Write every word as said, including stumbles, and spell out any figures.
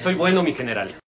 soy bueno, mi general.